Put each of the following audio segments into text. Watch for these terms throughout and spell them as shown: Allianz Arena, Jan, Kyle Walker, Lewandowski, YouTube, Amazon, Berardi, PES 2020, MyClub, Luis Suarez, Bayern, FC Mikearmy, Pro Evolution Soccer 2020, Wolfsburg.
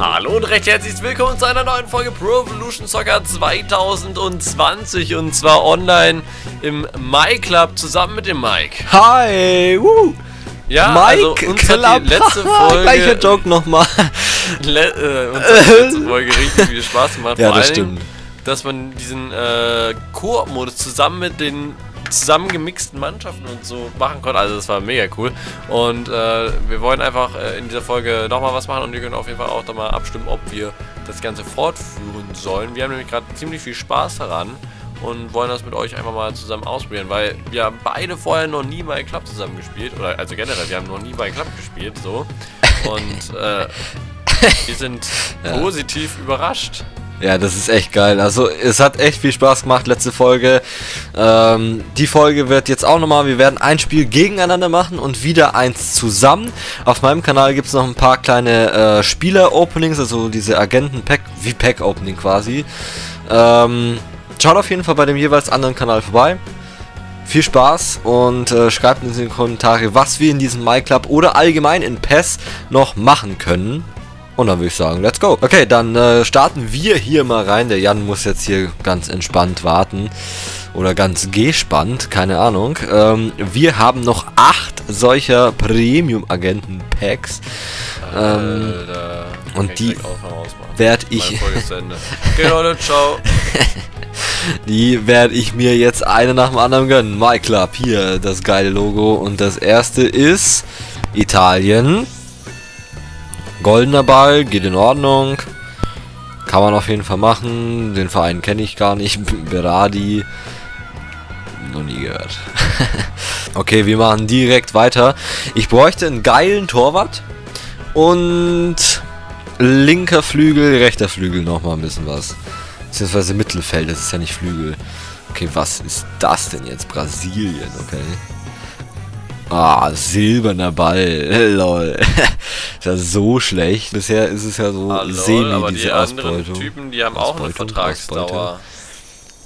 Hallo und recht herzlich willkommen zu einer neuen Folge Pro Evolution Soccer 2020 und zwar online im MyClub zusammen mit dem Mike. Hi! Woo. Ja, MyClub, also letzte Folge. Gleicher Joke nochmal. Letzte Folge richtig viel Spaß gemacht. Ja, das stimmt. Dass man diesen Koop-Modus zusammen mit den zusammengemixten Mannschaften und so machen konnte. Also das war mega cool. Und wir wollen einfach in dieser Folge nochmal was machen und wir können auf jeden Fall auch da mal abstimmen, ob wir das Ganze fortführen sollen. Wir haben nämlich gerade ziemlich viel Spaß daran und wollen das mit euch einfach mal zusammen ausprobieren, weil wir haben beide vorher noch nie MyClub zusammen gespielt. Oder also generell, wir haben noch nie MyClub gespielt, so. Und wir sind positiv überrascht. Ja, das ist echt geil. Also es hat echt viel Spaß gemacht, letzte Folge. Die Folge wird jetzt auch nochmal, wir werden ein Spiel gegeneinander machen und wieder eins zusammen. Auf meinem Kanal gibt es noch ein paar kleine Spieler-Openings, also diese Agenten-Pack, wie Pack-Opening quasi. Schaut auf jeden Fall bei dem jeweils anderen Kanal vorbei. Viel Spaß und schreibt uns in die Kommentare, was wir in diesem MyClub oder allgemein in PES noch machen können. Und dann würde ich sagen, let's go. Okay, dann starten wir hier mal rein. Der Jan muss jetzt hier ganz entspannt warten. Oder ganz gespannt, keine Ahnung. Wir haben noch 8 solcher Premium-Agenten-Packs. Und die werde ich... Okay, Leute, ciao. Die werde ich mir jetzt eine nach dem anderen gönnen. MyClub, hier das geile Logo. Und das erste ist Italien. Goldener Ball, geht in Ordnung. Kann man auf jeden Fall machen. Den Verein kenne ich gar nicht. Berardi. Noch nie gehört. Okay, wir machen direkt weiter. Ich bräuchte einen geilen Torwart. Und linker Flügel, rechter Flügel nochmal ein bisschen was. Beziehungsweise Mittelfeld, das ist ja nicht Flügel. Okay, was ist das denn jetzt? Brasilien, okay. Ah, silberner Ball, lol. Ist ja so schlecht. Bisher ist es ja so semi, aber diese die Ausbeutung. Anderen Typen, die haben Ausbeutung, auch eine Vertragsdauer. Ausbeutung.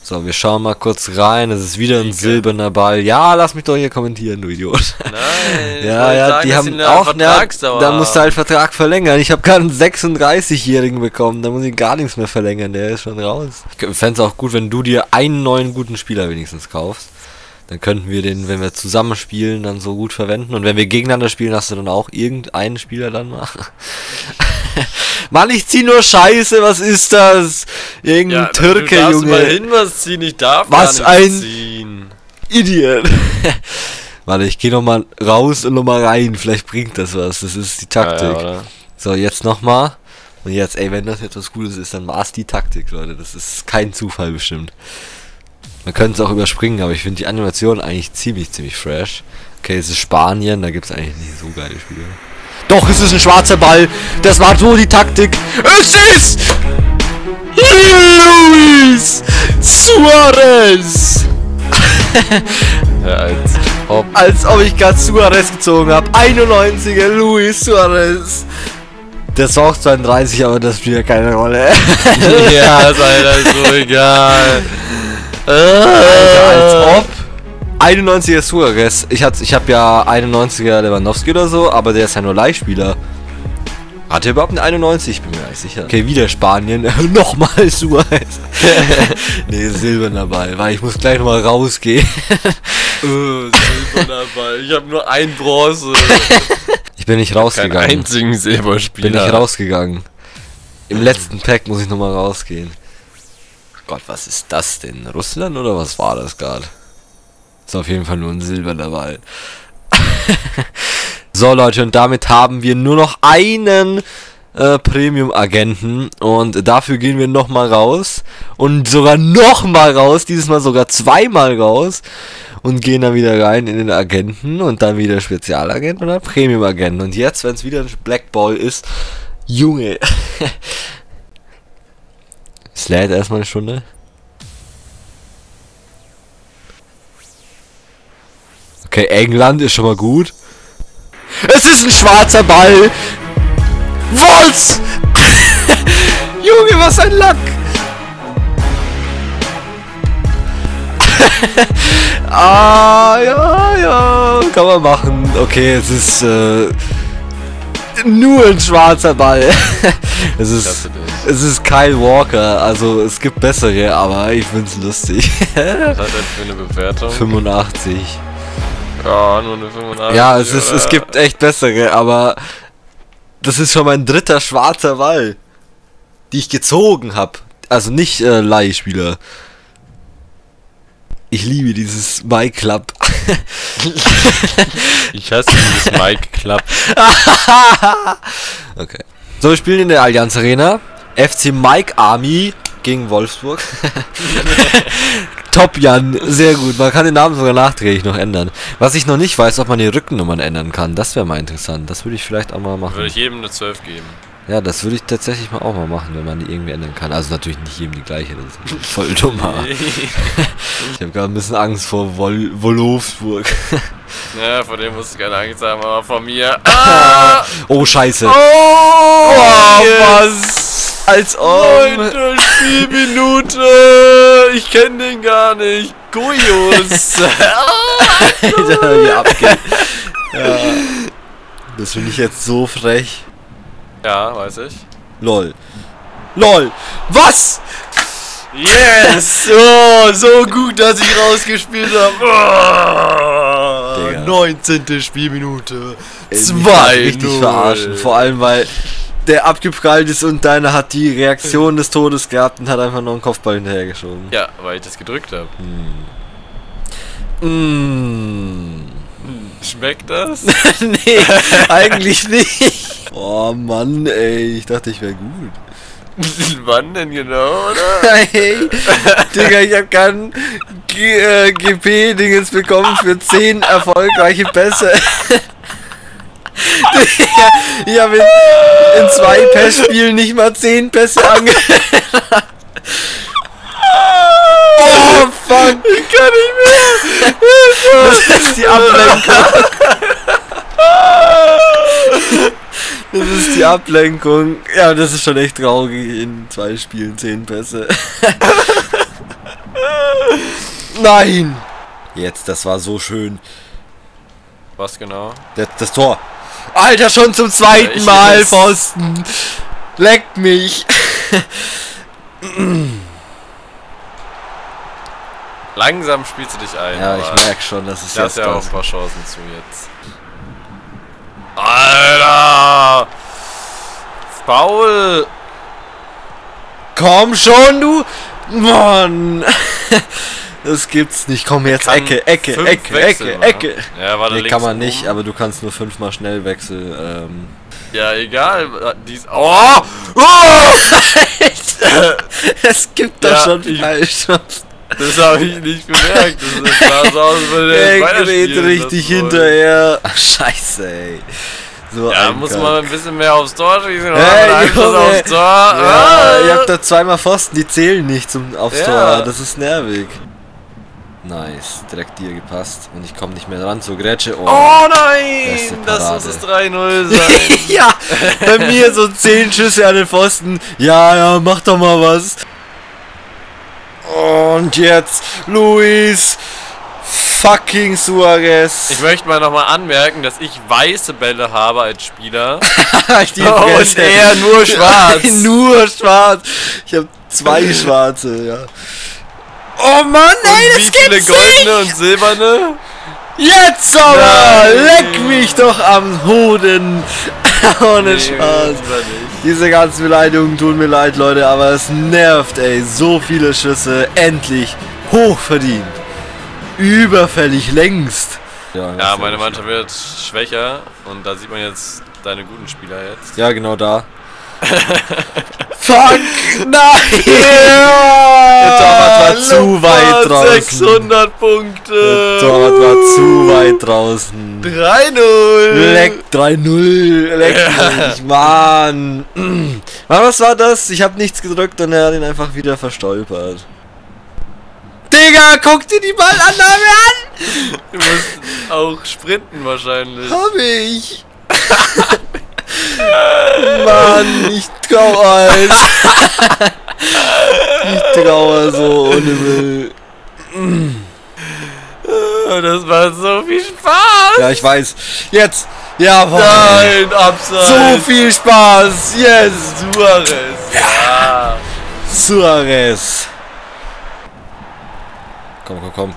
So, wir schauen mal kurz rein. Es ist wieder ein silberner Ball. Ja, lass mich doch hier kommentieren, du Idiot. Nein, ja, ja, sagen, die haben eine auch Vertragsdauer. Da musst du halt Vertrag verlängern. Ich habe gerade einen 36-Jährigen bekommen. Da muss ich gar nichts mehr verlängern. Der ist schon raus. Ich fände es auch gut, wenn du dir einen neuen guten Spieler wenigstens kaufst. Dann könnten wir den, wenn wir zusammen spielen, dann so gut verwenden. Und wenn wir gegeneinander spielen, hast du dann auch irgendeinen Spieler dann mal. Mann, ich zieh nur Scheiße, was ist das? Irgendein Türke, Junge. Du darfst mal hin was ziehen, ich darf was gar nicht ziehen. Was ein Idiot. Warte, ich geh nochmal raus und nochmal rein, vielleicht bringt das was. Das ist die Taktik. Ja, ja, so, jetzt nochmal. Und jetzt, ey, wenn das etwas Gutes ist, dann war's die Taktik, Leute. Das ist kein Zufall bestimmt. Man könnte es auch überspringen, aber ich finde die Animation eigentlich ziemlich fresh. Okay, es ist Spanien, da gibt es eigentlich nicht so geile Spiele. Doch, es ist ein schwarzer Ball. Das war so die Taktik. Es ist Luis Suarez. Ja, als ob ich gerade Suarez gezogen habe. 91er Luis Suarez. Der ist auch 32, aber das spielt ja keine Rolle. Ja, ist halt so egal. Alter, als ob. 91er Suarez. Ich hab ja 91er Lewandowski oder so, aber der ist ja nur Leihspieler. Hat er überhaupt eine 91? Ich bin mir gar nicht sicher. Okay, wieder Spanien. Nochmal Suarez. Nee, silberner Ball, weil ich muss gleich nochmal rausgehen. Silberner Ball. Ich habe nur ein Bronze. Ich bin nicht rausgegangen. Keinen einzigen Silberspieler. Bin nicht rausgegangen. Im letzten Pack muss ich nochmal rausgehen. Gott, was ist das denn? Russland oder was war das gerade? Ist auf jeden Fall nur ein silberner Ball. So Leute, und damit haben wir nur noch einen Premium-Agenten. Und dafür gehen wir nochmal raus. Und sogar nochmal raus. Dieses Mal sogar zweimal raus. Und gehen dann wieder rein in den Agenten. Und dann wieder Spezialagenten oder Premium-Agenten. Und jetzt, wenn es wieder ein Black Ball ist, Junge. Es lädt erstmal eine Stunde. Okay, England ist schon mal gut. Es ist ein schwarzer Ball. Was? Junge, was ein Lack. Ah, ja, ja. Kann man machen. Okay, es ist nur ein schwarzer Ball. Es ist Kyle Walker, also es gibt bessere, aber ich find's lustig. Was hat er für eine Bewertung? 85. Ja, nur eine 85. Ja, es gibt echt bessere, aber das ist schon mein dritter schwarzer Ball, die ich gezogen habe. Also nicht Leihspieler. Ich liebe dieses MyClub. Ich hasse dieses MyClub. Okay. So, wir spielen in der Allianz Arena. FC Mike Army gegen Wolfsburg. Top Jan, sehr gut. Man kann den Namen sogar nachträglich noch ändern. Was ich noch nicht weiß, ob man die Rückennummern ändern kann. Das wäre mal interessant. Das würde ich vielleicht auch mal machen. Würde ich jedem eine 12 geben. Ja, das würde ich tatsächlich mal auch mal machen, wenn man die irgendwie ändern kann. Also natürlich nicht jedem die gleiche, das ist voll dumm. Ich habe gerade ein bisschen Angst vor Wolfsburg. Ja, vor dem musst du keine Angst haben, aber vor mir. Ah! Oh, scheiße. Oh yes. Was? Als ob. 9. Spielminute. Ich kenne den gar nicht. Gojus. Alter, wie abgeht. Ja. Das finde ich jetzt so frech. Ja, weiß ich. LOL. LOL! Was? Yes! Oh, so gut, dass ich rausgespielt habe. Oh, 19. Spielminute. 2-0. Richtig verarschen. Vor allem, weil der abgeprallt ist und deiner hat die Reaktion des Todes gehabt und hat einfach nur einen Kopfball hinterhergeschoben. Ja, weil ich das gedrückt habe. Schmeckt das? Nee, eigentlich nicht. Oh Mann, ey, ich dachte, ich wäre gut. Wann denn genau, oder? Hey, Digga, ich hab keinen GP-Dingens bekommen für 10 erfolgreiche Pässe. Digga, ich hab in 2 Passspielen nicht mal 10 Pässe angehört. Oh fuck! Ich kann nicht mehr! Das ist die Ablenkung. Das ist die Ablenkung. Ja, das ist schon echt traurig. In 2 Spielen 10 Pässe. Nein! Jetzt, das war so schön. Was genau? Das Tor. Alter, schon zum zweiten Mal Pfosten. Leckt mich. Langsam spielst du dich ein. Ja, ich merke schon, dass es jetzt ja auch ein paar Chancen zu jetzt. Alter! Foul! Komm schon, du! Mann! Das gibt's nicht. Komm jetzt, Ecke. Ja, war nee, kann man nicht, aber du kannst nur 5-mal schnell wechseln. Ja, egal. Oh! Alter! Es gibt doch schon falsch. Das habe ich nicht gemerkt. Das sah aus, er geht richtig hinterher. Ach, scheiße, ey. So ja, muss man ein bisschen mehr aufs Tor schießen. Hey, aufs Tor. Ja, ihr habt da 2-mal Pfosten, die zählen nicht aufs Tor. Das ist nervig. Nice, direkt dir gepasst. Und ich komme nicht mehr ran zur Grätsche. Oh nein, das muss das 3-0 sein. Ja, bei mir so 10 Schüsse an den Pfosten. Ja, mach doch mal was. Und jetzt Luis fucking Suarez. Ich möchte mal nochmal anmerken, dass ich weiße Bälle habe als Spieler. Und er nur schwarz. Nur schwarz. Ich habe 2 schwarze, ja. Oh Mann, ey, das gibt's nicht. Wie viele goldene und silberne? Jetzt aber! Nein. Leck mich doch am Hoden! Ohne Spaß! Diese ganzen Beleidigungen tun mir leid, Leute, aber es nervt, ey. So viele Schüsse, endlich hochverdient. Überfällig längst. Ja, meine Mannschaft wird schwächer und da sieht man jetzt deine guten Spieler jetzt. Ja, genau da. Fuck! Nein! Der Torwart war zu weit draußen. 600 Punkte! Der Torwart war zu weit draußen. 3-0! Leck, 3-0! Leck mich, Mann! Mann, was war das? Ich hab nichts gedrückt und er hat ihn einfach wieder verstolpert. Digga, guck dir die Ballannahme an! Du musst auch sprinten wahrscheinlich. Hab ich! Mann, ich traue es. Ich traue so ohne Müll. Das war so viel Spaß. Ja, ich weiß. Jetzt. Jawohl. Nein, Abseits. So viel Spaß. Yes. Suarez. Ja. Suarez. Komm, komm, komm.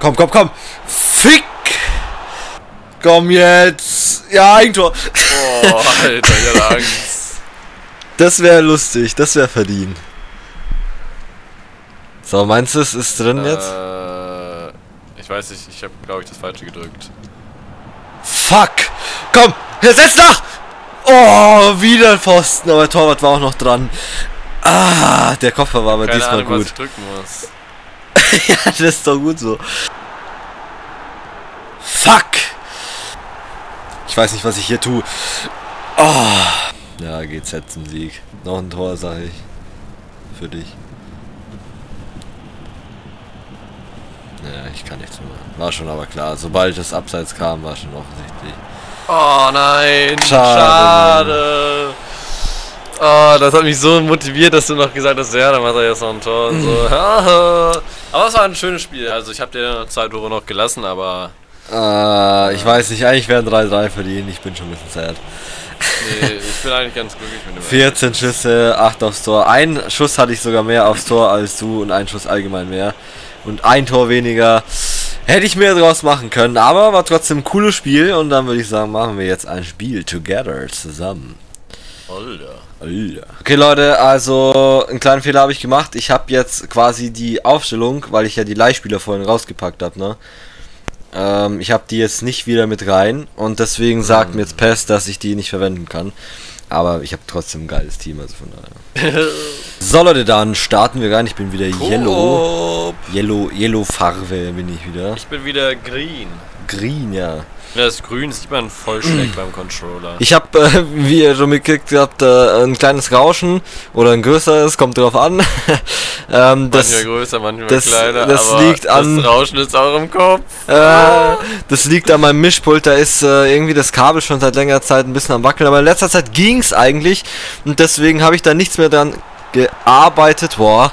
Komm, komm, komm. Fick. Komm jetzt. Ja, Eigentor. Oh, Alter, ich hatte Angst. Das wäre lustig. Das wäre verdient. So, meinst du, es ist drin jetzt? Ich weiß nicht, ich habe, glaube ich, das Falsche gedrückt. Fuck! Komm, jetzt setz nach! Oh, wieder ein Pfosten, aber der Torwart war auch noch dran. Ah, der Koffer war aber keine diesmal Ahnung, gut. Was ich drücken muss. Ja, das ist doch gut so. Fuck! Ich weiß nicht, was ich hier tue. Oh. Ja, geht's jetzt zum Sieg. Noch ein Tor, sag ich. Für dich. Naja, ich kann nichts mehr machen. War schon aber klar. Sobald das Abseits kam, war schon offensichtlich. Oh nein! Schade! Oh, das hat mich so motiviert, dass du noch gesagt hast, ja, dann macht er jetzt noch ein Tor und so. Aber es war ein schönes Spiel. Also ich habe dir 2 Tore noch gelassen, aber... ich weiß nicht, eigentlich wären 3-3 für die. Ich bin schon ein bisschen sad. Nee, ich bin eigentlich ganz glücklich mit dem 14 Schüsse, 8 aufs Tor. Ein Schuss hatte ich sogar mehr aufs Tor als du und ein Schuss allgemein mehr. Und ein Tor weniger. Hätte ich mehr draus machen können, aber war trotzdem ein cooles Spiel. Und dann würde ich sagen, machen wir jetzt ein Spiel together, zusammen. Alter. Alter. Okay Leute, also einen kleinen Fehler habe ich gemacht. Ich habe jetzt quasi die Aufstellung, weil ich ja die Leihspieler vorhin rausgepackt habe, ne? Ich habe die jetzt nicht wieder mit rein. Und deswegen sagt mir jetzt PES, dass ich die nicht verwenden kann. Aber ich habe trotzdem ein geiles Team, also von daher. So Leute, dann starten wir rein. Ich bin wieder Yellow. Yellow Farbe bin ich wieder. Ich bin wieder Green. Green, ja. Das Grün sieht man voll schlecht beim Controller. Ich habe, wie ihr schon mitgekriegt habt, ein kleines Rauschen oder ein größeres, kommt drauf an. Manchmal größer, manchmal kleiner, aber liegt an, das Rauschen ist auch im Kopf. Das liegt an meinem Mischpult, da ist irgendwie das Kabel schon seit längerer Zeit ein bisschen am Wackeln, aber in letzter Zeit ging es eigentlich und deswegen habe ich da nichts mehr dran gearbeitet. Boah.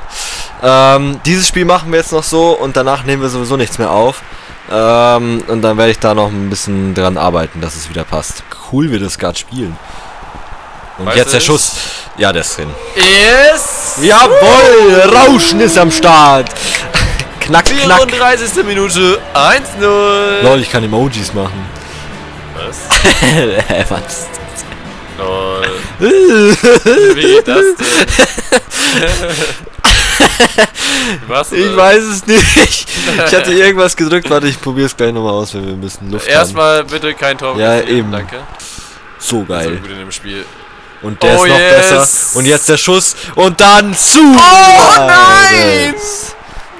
Dieses Spiel machen wir jetzt noch so und danach nehmen wir sowieso nichts mehr auf. Und dann werde ich da noch ein bisschen dran arbeiten, dass es wieder passt. Cool, wir das gerade spielen. Und weiß jetzt der Schuss. Ja, der ist drin. Yes! Jawohl! Rauschen ist am Start! Knack, knack! 34. Minute, 1-0! Lol, ich kann Emojis machen. Was? Was? Lol. Wie geht das denn? Was? Ich weiß es nicht. Ich hatte irgendwas gedrückt. Warte, ich probiere es gleich nochmal aus, wenn wir ein bisschen Luft haben. Erstmal bitte kein Tor. Ja, eben. Danke. So geil. So gut in dem Spiel. Und der ist noch besser. Und jetzt der Schuss. Und dann zu. Oh nein!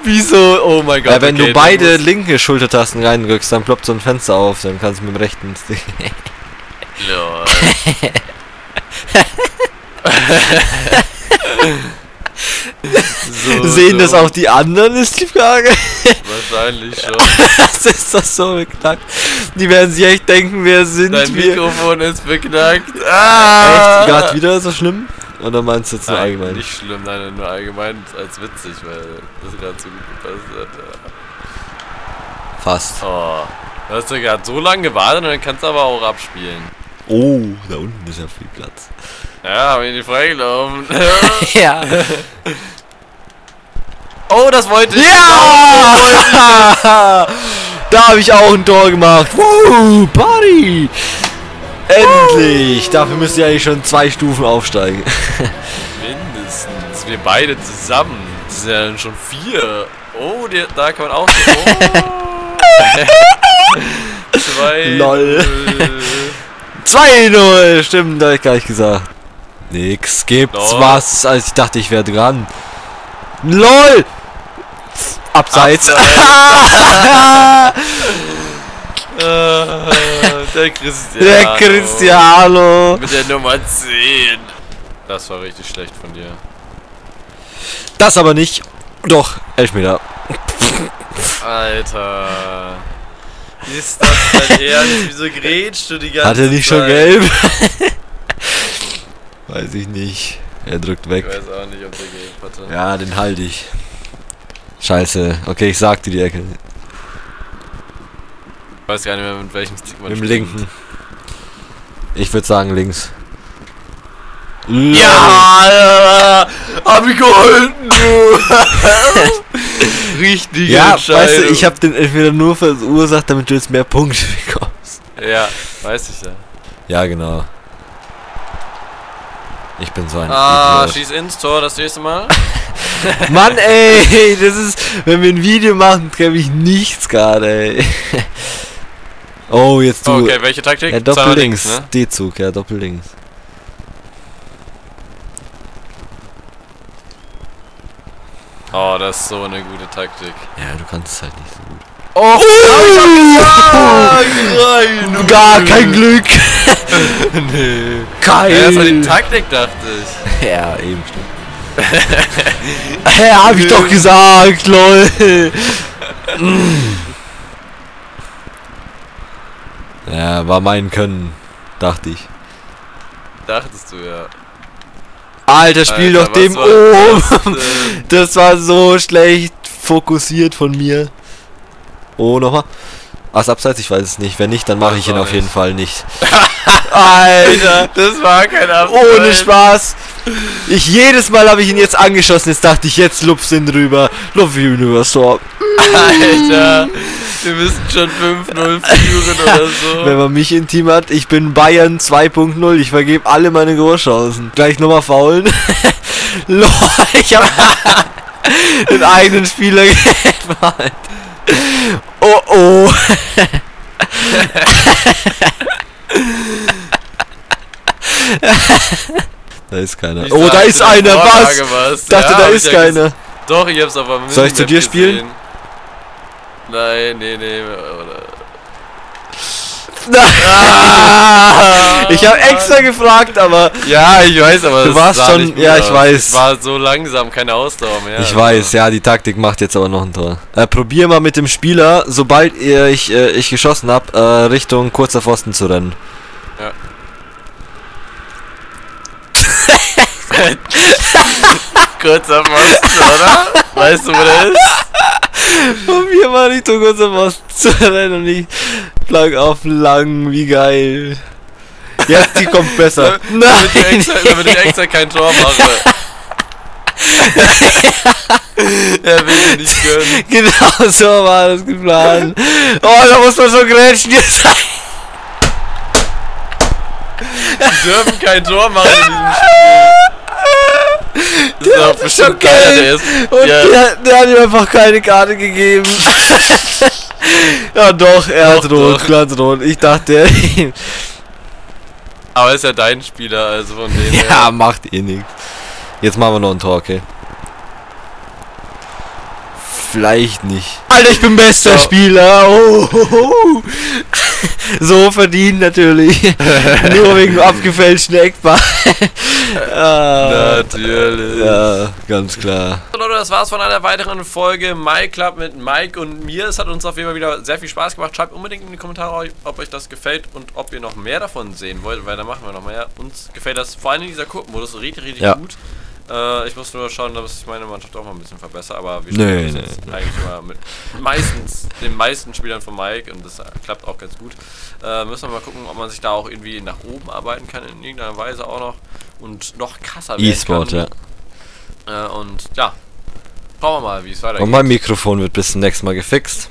Wieso? Oh mein Gott. Ja, wenn du beide linke Schultertasten reinrückst, dann ploppt so ein Fenster auf. Dann kannst du mit dem rechten. Lol. So, sehen so. Das auch die anderen, ist die Frage? Wahrscheinlich schon. Das ist doch so beknackt. Die werden sich echt denken, wer sind wir. Dein Mikrofon ist beknackt. Ah! Echt? Gerade wieder so schlimm? Oder meinst du jetzt nur allgemein? Nicht schlimm, nein, nur allgemein als witzig, weil das gerade so gut gepasst hat. Fast. Oh. Du hast ja gerade so lange gewartet und dann kannst du aber auch abspielen. Oh, da unten ist ja viel Platz. Ja, hab ich nicht freigelaufen. Ja. Oh, das wollte ich. Ja! Da habe ich auch ein Tor gemacht. Woo, Party! Endlich! Dafür müsst ihr eigentlich schon 2 Stufen aufsteigen. Mindestens. Wir beide zusammen. Das sind ja dann schon 4. Oh, da kann man auch. Oh. 2. Lol. 2-0, stimmt, da hab ich gar nicht gesagt. Nix gibt's was, als ich dachte, ich wäre dran. LOL! Abseits! Der Cristiano. Der Cristiano. Mit der Nummer 10. Das war richtig schlecht von dir. Das aber nicht. Doch, Elfmeter. Alter. Ist das dein Ernst? Wieso grätschst du die ganze Zeit? Hat er nicht schon gelb? Weiß ich nicht. Er drückt weg. Ich weiß auch nicht, ob der gelb hatte. Ja, den halte ich. Scheiße. Okay, ich sag dir die Ecke. Ich weiß gar nicht mehr, mit welchem Stick man spielt. Mit dem linken. Ich würde sagen links. Ja! Hab ich geholfen, du! Richtig, ja, weißt du, ich hab den entweder nur verursacht, damit du jetzt mehr Punkte bekommst. Ja, weiß ich ja. Ja, genau. Ich bin so ein Idiot. Schieß ins Tor das nächste Mal. Mann, ey, das ist, wenn wir ein Video machen, treffe ich nichts gerade, ey. Oh, jetzt du. Okay, welche Taktik? Ja, Doppel-Links, ne? D-Zug, ja, Doppel-Links. Oh, das ist so eine gute Taktik. Ja, du kannst es halt nicht so gut. Oh, nein, gar kein Glück. Nee. Geil. Ja, das war die Taktik, dachte ich. Ja, eben, stimmt. Hä, hab ich doch gesagt, lol. Ja, war mein Können, dachte ich. Dachtest du, ja. Alter, spiel doch dem um! Das war so schlecht fokussiert von mir. Oh, nochmal. Ach, abseits, ich weiß es nicht. Wenn nicht, dann mache ich ihn auf jeden Fall nicht. Alter, das war kein Abseits. Ohne Spaß. Jedes Mal habe ich ihn jetzt angeschossen. Jetzt dachte ich, jetzt lupf's ihn drüber. Lupf ihn übers Tor. Alter, wir müssen schon 5-0 führen oder so. Wenn man mich im Team hat, ich bin Bayern 2.0. Ich vergebe alle meine Großchancen. Gleich nochmal faulen. Lol, ich habe den eigenen Spieler gemacht. Oh oh. Da ist keiner. Ich oh, da ist einer. Was? Ich dachte, ja, da ist keiner. Ja, doch, ich hab's aber mit. Soll ich zu dir spielen? Gesehen. Nein, nee. Oder. Ah, ich habe extra gefragt, aber. Ja, ich weiß, aber. Du warst schon. Ja, ich weiß. Es war so langsam, keine Ausdauer mehr. Ich weiß, ja, die Taktik macht jetzt aber noch ein Tor. Probier mal mit dem Spieler, sobald ich geschossen habe, Richtung kurzer Pfosten zu rennen. Ja. Kurzer Pfosten, oder? Weißt du, wo der ist? Probier mal Richtung kurzer Pfosten zu rennen und nicht lang auf lang, wie geil. Jetzt, die kommt besser. Nein! Damit ich extra kein Tor mache. Er will mir nicht gönnen. Genau so war das geplant. Oh, da muss man so grätschen jetzt. Die dürfen kein Tor machen in diesem Spiel. Das ist doch bestimmt keiner, der ist. Und ja, der hat ihm einfach keine Karte gegeben. Ja doch, er hat rot, ganz rot. Ich dachte, er aber ist ja dein Spieler, also von dem her. Ja, macht eh nichts. Jetzt machen wir noch ein Tor, okay? Vielleicht nicht. Alter, ich bin bester Spieler. Oh. So verdient natürlich. Nur wegen dem abgefälschten Eckball. Natürlich. Ja, ganz klar. So Leute, das war's von einer weiteren Folge MyClub mit Mike und mir. Es hat uns auf jeden Fall wieder sehr viel Spaß gemacht. Schreibt unbedingt in die Kommentare, ob euch das gefällt und ob ihr noch mehr davon sehen wollt, weil da machen wir noch mehr. Uns gefällt das, vor allem dieser Kurvenmodus, richtig ja. Gut. Ich muss nur schauen, dass ich meine Mannschaft auch mal ein bisschen verbessere, aber wir spielen eigentlich immer mit den meisten Spielern von Mike und das klappt auch ganz gut. Müssen wir mal gucken, ob man sich da auch irgendwie nach oben arbeiten kann, in irgendeiner Weise auch noch und noch krasser werden E-Sport, kann. Ja. Und ja, schauen wir mal, wie es weitergeht. Und mein Mikrofon wird bis zum nächsten Mal gefixt.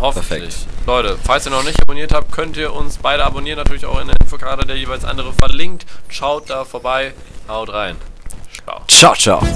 Hoffentlich. Perfekt. Leute, falls ihr noch nicht abonniert habt, könnt ihr uns beide abonnieren, natürlich auch in der Infokarte, der jeweils andere verlinkt. Schaut da vorbei, haut rein. Ciao, ciao.